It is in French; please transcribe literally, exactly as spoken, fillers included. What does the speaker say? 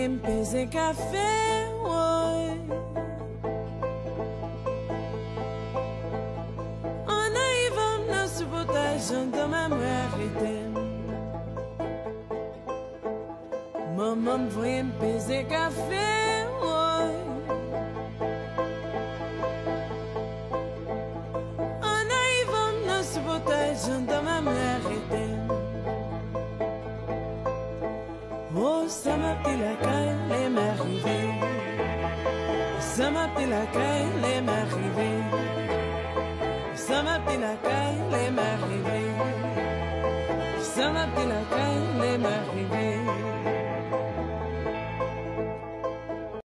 aller me Peze Café, ouais. En arrivant, je ne supporte pas, j'entends ma mère arrêter. Maman me voyait me Peze Café, ouais. En arrivant, je ne supporte pas, j'entends ma mère arrêter. Oh, ça m'a pris la caille, elle m'est arrivée. Ça m'a pris la caille, elle m'est arrivée. Ça m'a pris la caille, elle m'est arrivée. Ça m'a pris la caille, elle m'est arrivée.